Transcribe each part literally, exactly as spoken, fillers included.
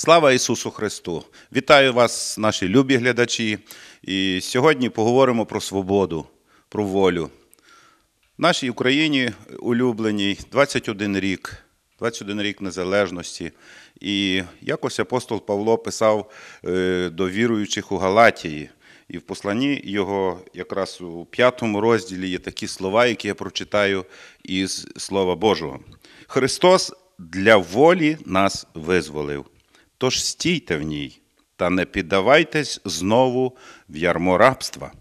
Слава Ісусу Христу! Вітаю вас, наші любі глядачі. І сьогодні поговоримо про свободу, про волю. В нашій Україні улюбленій двадцять один рік, двадцять один рік незалежності. І якось апостол Павло писав до віруючих у Галатії. І в посланні його якраз у п'ятому розділі є такі слова, які я прочитаю із Слова Божого. «Христос для волі нас визволив. Тож стійте в ній, та не піддавайтесь знову в ярмо рабства.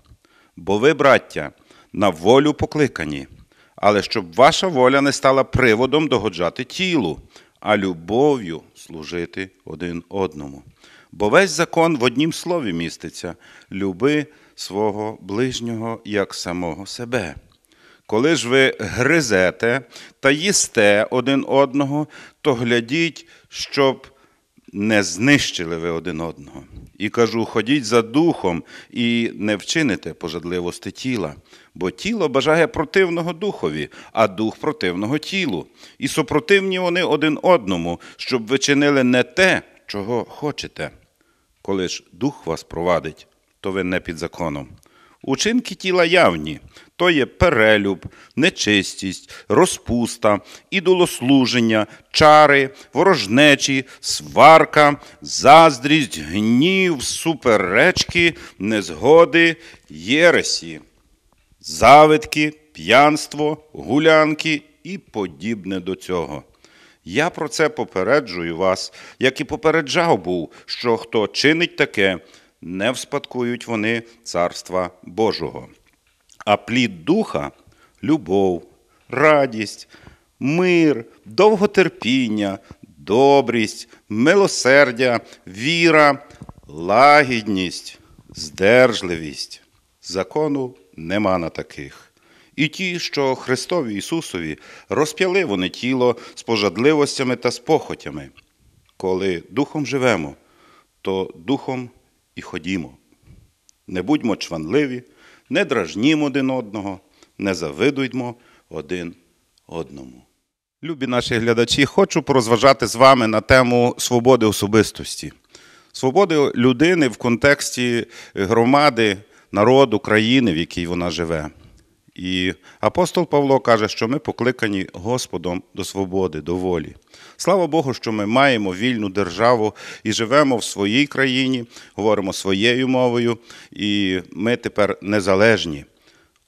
Бо ви, браття, на волю покликані, але щоб ваша воля не стала приводом догоджати тілу, а любов'ю служити один одному. Бо весь закон в однім слові міститься – люби свого ближнього, як самого себе». Коли ж ви гризете та їсте один одного, то глядіть, щоб не знищили ви один одного. І кажу, ходіть за духом і не вчините пожадливості тіла, бо тіло бажає противного духові, а дух противного тілу. І супротивні вони один одному, щоб ви чинили не те, чого хочете. Коли ж дух вас провадить, то ви не під законом. Учинки тіла явні – то є перелюб, нечистість, розпуста, ідолослуження, чари, ворожнечі, сварка, заздрість, гнів, суперечки, незгоди, єресі, завидки, п'янство, гулянки і подібне до цього. Я про це попереджую вас, як і попереджав був, що хто чинить таке – не вспадкують вони Царства Божого. А плід Духа – любов, радість, мир, довготерпіння, добрість, милосердя, віра, лагідність, здержливість. Закону нема на таких. І ті, що Христові Ісусові, розп'яли вони тіло з пожадливостями та з похотями. Коли Духом живемо, то Духом і ходімо. Не будьмо чванливі, не дражнімо один одного, не завидуймо один одному. Любі наші глядачі, хочу порозважати з вами на тему свободи особистості. Свободи людини в контексті громади, народу, країни, в якій вона живе. І апостол Павло каже, що ми покликані Господом до свободи, до волі. Слава Богу, що ми маємо вільну державу і живемо в своїй країні, говоримо своєю мовою, і ми тепер незалежні.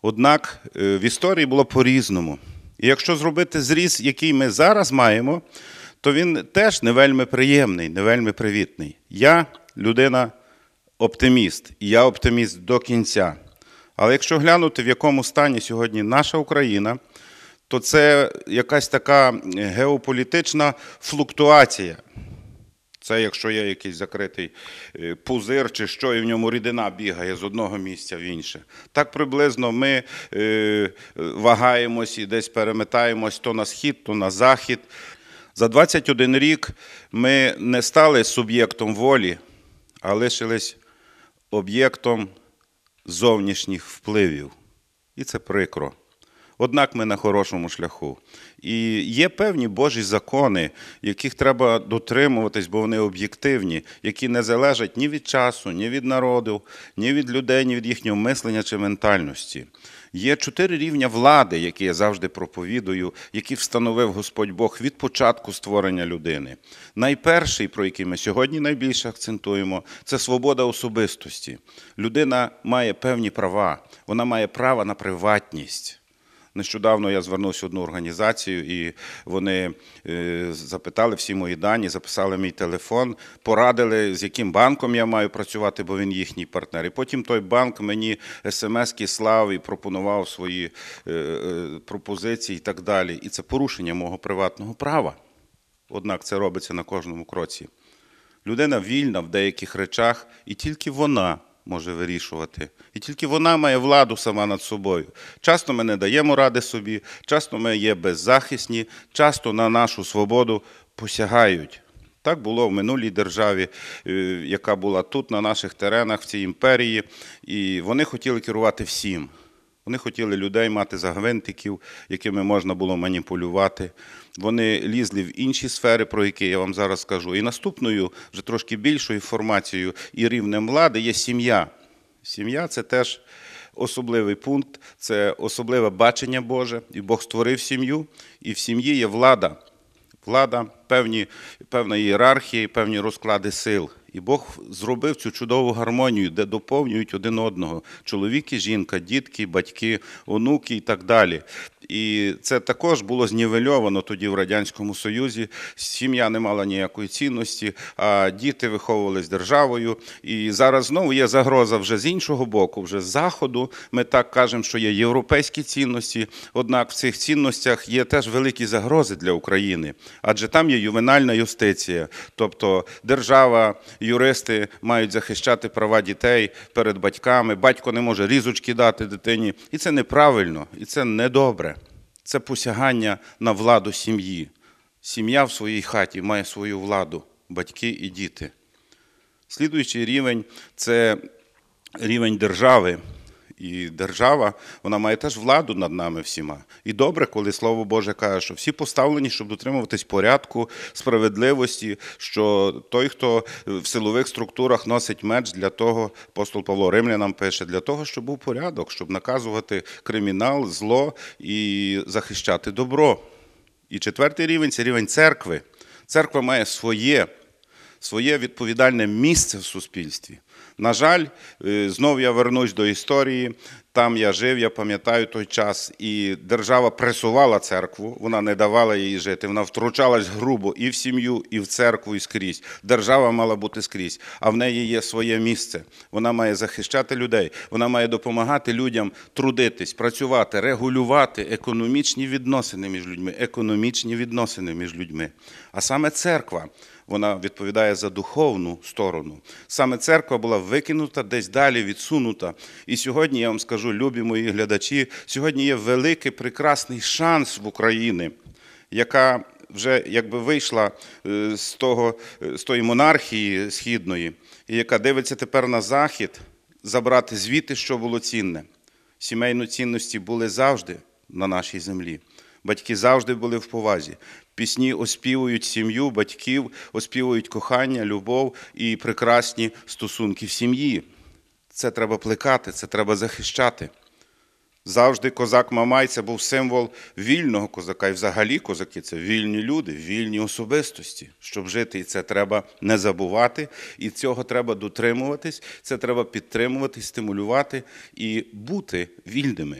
Однак в історії було по-різному. І якщо зробити зріз, який ми зараз маємо, то він теж не вельми приємний, не вельми привітний. Я людина-оптиміст, і я оптиміст до кінця. Але якщо глянути, в якому стані сьогодні наша Україна, то це якась така геополітична флуктуація. Це якщо є якийсь закритий пузир чи що, і в ньому рідина бігає з одного місця в інше. Так приблизно ми вагаємось і десь переметаємось то на схід, то на захід. За двадцять один рік ми не стали суб'єктом волі, а лишились об'єктом зовнішніх впливів. І це прикро. Однак ми на хорошому шляху. І є певні Божі закони, яких треба дотримуватись, бо вони об'єктивні, які не залежать ні від часу, ні від народу, ні від людей, ні від їхнього мислення чи ментальності. Є чотири рівня влади, які я завжди проповідую, які встановив Господь Бог від початку створення людини. Найперший, про який ми сьогодні найбільше акцентуємо, це свобода особистості. Людина має певні права, вона має право на приватність. Нещодавно я звернувся в одну організацію, і вони запитали всі мої дані, записали мій телефон, порадили, з яким банком я маю працювати, бо він їхній партнер. І потім той банк мені смс-ки слав і пропонував свої пропозиції і так далі. І це порушення мого приватного права. Однак це робиться на кожному кроці. Людина вільна в деяких речах, і тільки вона може вирішувати. І тільки вона має владу сама над собою. Часто ми не даємо ради собі, часто ми є беззахисні, часто на нашу свободу посягають. Так було в минулій державі, яка була тут, на наших теренах, в цій імперії, і вони хотіли керувати всім. Вони хотіли людей мати за гвинтиків, якими можна було маніпулювати. Вони лізли в інші сфери, про які я вам зараз скажу. І наступною, вже трошки більшою формацією і рівнем влади є сім'я. Сім'я – це теж особливий пункт, це особливе бачення Боже. І Бог створив сім'ю, і в сім'ї є влада. Влада, певні, певна ієрархія, певні розклади сил. І Бог зробив цю чудову гармонію, де доповнюють один одного. Чоловіки, жінка, дітки, батьки, онуки і так далі. І це також було знівельовано тоді в Радянському Союзі. Сім'я не мала ніякої цінності, а діти виховувались державою. І зараз знову є загроза вже з іншого боку, вже з Заходу. Ми так кажемо, що є європейські цінності, однак в цих цінностях є теж великі загрози для України. Адже там є ювенальна юстиція, тобто держава, юристи мають захищати права дітей перед батьками, батько не може різочки дати дитині. І це неправильно, і це недобре. Це посягання на владу сім'ї. Сім'я в своїй хаті має свою владу, батьки і діти. Слідуючий рівень – це рівень держави. І держава, вона має теж владу над нами всіма. І добре, коли Слово Боже каже, що всі поставлені, щоб дотримуватись порядку, справедливості, що той, хто в силових структурах носить меч, для того, апостол Павло Римлянам пише, для того, щоб був порядок, щоб наказувати кримінал, зло і захищати добро. І четвертий рівень – це рівень церкви. Церква має своє, своє відповідальне місце в суспільстві. На жаль, знов я вернусь до історії, там я жив, я пам'ятаю той час, і держава пресувала церкву, вона не давала їй жити, вона втручалась грубо і в сім'ю, і в церкву, і скрізь. Держава мала бути скрізь, а в неї є своє місце. Вона має захищати людей, вона має допомагати людям трудитись, працювати, регулювати економічні відносини між людьми, економічні відносини між людьми. А саме церква, вона відповідає за духовну сторону. Саме церква була викинута, десь далі відсунута. І сьогодні, я вам скажу, любі мої глядачі, сьогодні є великий, прекрасний шанс в Україні, яка вже якби вийшла з того, з тої монархії східної, і яка дивиться тепер на Захід, забрати звідти, що було цінне. Сімейні цінності були завжди на нашій землі. Батьки завжди були в повазі. Пісні оспівують сім'ю, батьків, оспівують кохання, любов і прекрасні стосунки в сім'ї. Це треба плекати, це треба захищати. Завжди козак Мамай – це був символ вільного козака. І взагалі козаки – це вільні люди, вільні особистості. Щоб жити, і це треба не забувати, і цього треба дотримуватись, це треба підтримувати, стимулювати і бути вільними.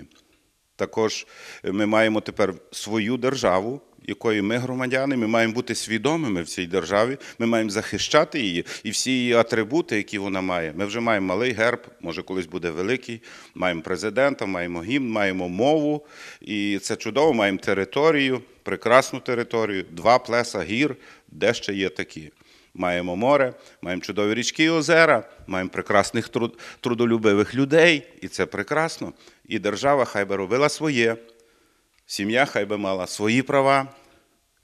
Також ми маємо тепер свою державу, якої ми громадяни, ми маємо бути свідомими в цій державі, ми маємо захищати її і всі її атрибути, які вона має. Ми вже маємо малий герб, може колись буде великий, маємо президента, маємо гімн, маємо мову, і це чудово, маємо територію, прекрасну територію, два плеса гір, де ще є такі. Маємо море, маємо чудові річки і озера, маємо прекрасних трудолюбивих людей, і це прекрасно. І держава хай би робила своє, сім'я хай би мала свої права,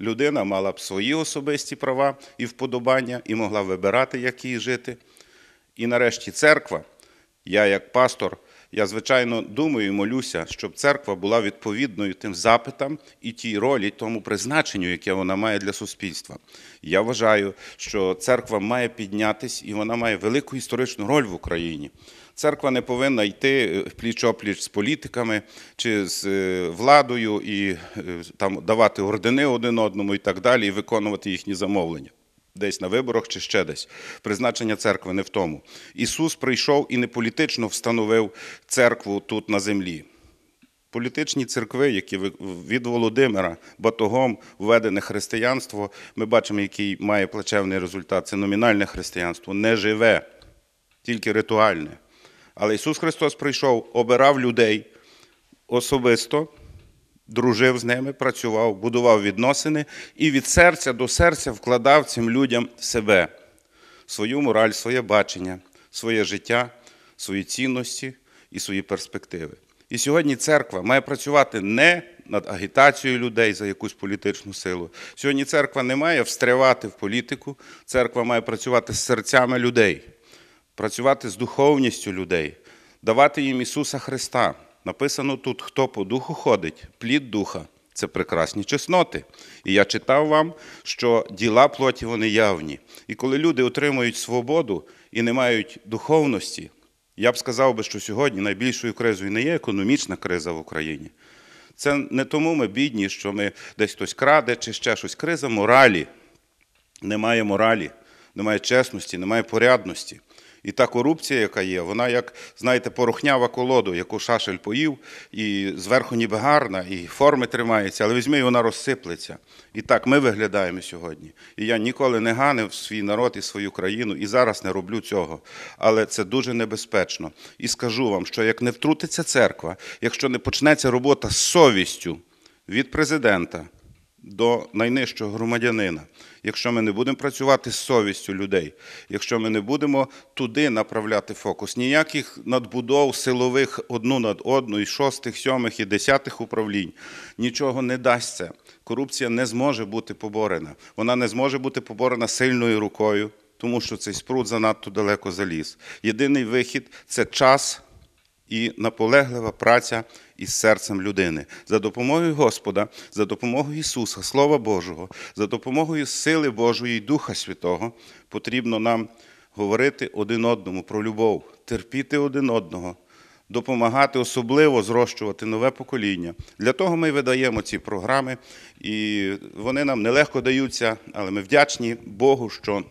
людина мала б свої особисті права і вподобання, і могла вибирати, як їй жити. І нарешті церква, я як пастор, я, звичайно, думаю і молюся, щоб церква була відповідною тим запитам і тій ролі, тому призначенню, яке вона має для суспільства. Я вважаю, що церква має піднятись, і вона має велику історичну роль в Україні. Церква не повинна йти пліч-опліч з політиками чи з владою і там давати ордени один одному і так далі, і виконувати їхні замовлення. Десь на виборах чи ще десь. Призначення церкви не в тому. Ісус прийшов і не політично встановив церкву тут на землі. Політичні церкви, які від Володимира батогом введене християнство, ми бачимо, який має плачевний результат. Це номінальне християнство, не живе, тільки ритуальне. Але Ісус Христос прийшов, обирав людей особисто, дружив з ними, працював, будував відносини і від серця до серця вкладав цим людям себе, свою мораль, своє бачення, своє життя, свої цінності і свої перспективи. І сьогодні церква має працювати не над агітацією людей за якусь політичну силу. Сьогодні церква не має встрявати в політику, церква має працювати з серцями людей, працювати з духовністю людей, давати їм Ісуса Христа, Написано тут, хто по духу ходить, плід духа. Це прекрасні чесноти. І я читав вам, що діла плоті, вони явні. І коли люди отримують свободу і не мають духовності, я б сказав би, що сьогодні найбільшою кризою не є економічна криза в Україні. Це не тому ми бідні, що ми десь хтось краде чи ще щось. Криза моралі. Немає моралі, немає чесності, немає порядності. І та корупція, яка є, вона як, знаєте, порохнява колоду, яку шашель поїв, і зверху ніби гарна, і форми тримається, але візьми, і вона розсиплеться. І так ми виглядаємо сьогодні. І я ніколи не ганив свій народ і свою країну, і зараз не роблю цього. Але це дуже небезпечно. І скажу вам, що як не втрутиться церква, якщо не почнеться робота з совістю від президента до найнижчого громадянина, якщо ми не будемо працювати з совістю людей, якщо ми не будемо туди направляти фокус, ніяких надбудов силових одну над одну, і шостих, сьомих, і десятих управлінь, нічого не дасть це. Корупція не зможе бути поборена. Вона не зможе бути поборена сильною рукою, тому що цей спрут занадто далеко заліз. Єдиний вихід – це час і наполеглива праця із серцем людини. За допомогою Господа, за допомогою Ісуса, Слова Божого, за допомогою сили Божої і Духа Святого потрібно нам говорити один одному про любов, терпіти один одного, допомагати, особливо зрощувати нове покоління. Для того ми видаємо ці програми, і вони нам нелегко даються, але ми вдячні Богу, що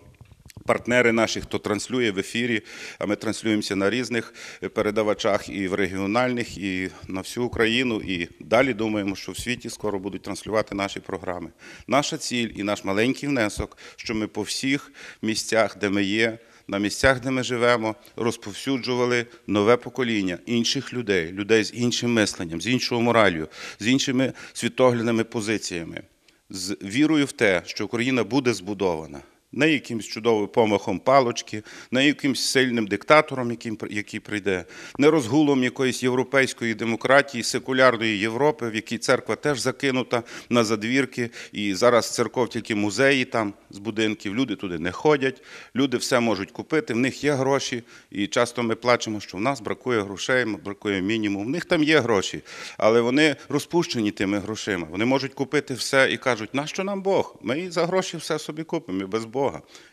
партнери наші, хто транслює в ефірі, а ми транслюємося на різних передавачах і в регіональних, і на всю Україну, і далі думаємо, що в світі скоро будуть транслювати наші програми. Наша ціль і наш маленький внесок, що ми по всіх місцях, де ми є, на місцях, де ми живемо, розповсюджували нове покоління інших людей, людей з іншим мисленням, з іншою мораллю, з іншими світоглядними позиціями, з вірою в те, що Україна буде збудована. Не якимсь чудовим помахом палочки, не якимсь сильним диктатором, який прийде, не розгулом якоїсь європейської демократії, секулярної Європи, в якій церква теж закинута на задвірки, і зараз церков тільки музеї там з будинків, люди туди не ходять, люди все можуть купити, в них є гроші, і часто ми плачемо, що в нас бракує грошей, бракує мінімум, в них там є гроші, але вони розпущені тими грошима, вони можуть купити все і кажуть, нащо нам Бог, ми за гроші все собі купимо, і без Бога.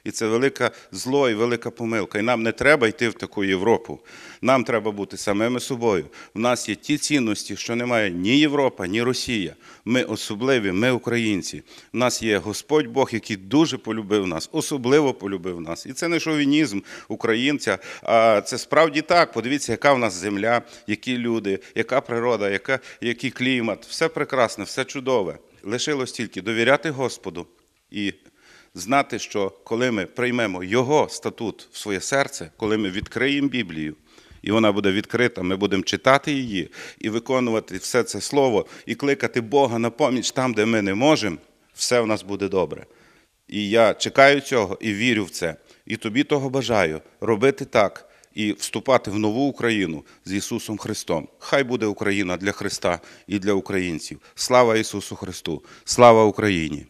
І це велике зло і велика помилка. І нам не треба йти в таку Європу. Нам треба бути самими собою. В нас є ті цінності, що немає ні Європа, ні Росія. Ми особливі, ми українці. В нас є Господь Бог, який дуже полюбив нас, особливо полюбив нас. І це не шовінізм українця, а це справді так. Подивіться, яка в нас земля, які люди, яка природа, яка, який клімат. Все прекрасне, все чудове. Лишилось тільки довіряти Господу і знати, що коли ми приймемо Його статут в своє серце, коли ми відкриємо Біблію, і вона буде відкрита, ми будемо читати її і виконувати все це слово, і кликати Бога на поміч там, де ми не можемо, все в нас буде добре. І я чекаю цього і вірю в це. І тобі того бажаю робити так і вступати в нову Україну з Ісусом Христом. Хай буде Україна для Христа і для українців. Слава Ісусу Христу! Слава Україні!